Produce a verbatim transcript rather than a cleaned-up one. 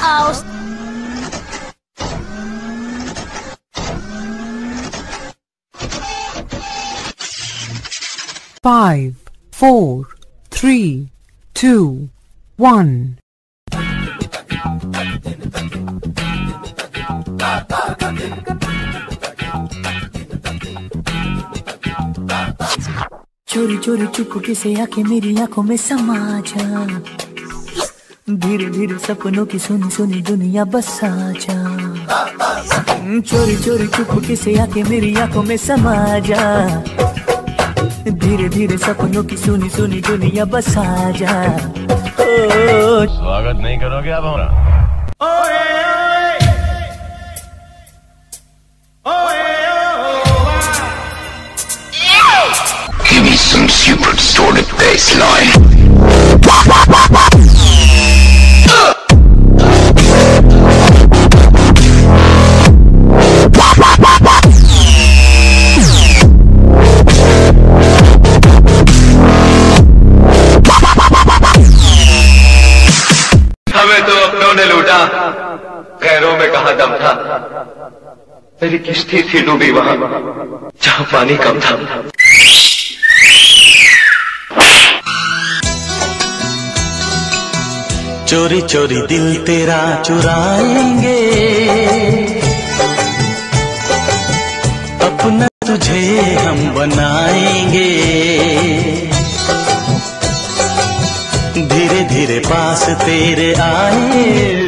out. Five, four, three, two, one. चोरी चोरी चुपके से आके मेरी आंखों में समा जा, धीरे धीरे सपनों की सुनी सुनी दुनिया बसा जा। चोरी चोरी चुपके से आके मेरी आंखों में समा जा, धीरे धीरे सपनों की सुनी सुनी दुनिया बसा जा। स्वागत नहीं करोगे आप हमारा? ओए some super distorted bassline. हमें तो अपनों ने लूटा, गैरों में कहाँ दम था। मेरी किश्ती थी डूबी वहाँ जहाँ पानी कम था। चोरी चोरी दिल तेरा चुराएंगे, अपना तुझे हम बनाएंगे। धीरे धीरे पास तेरे आए।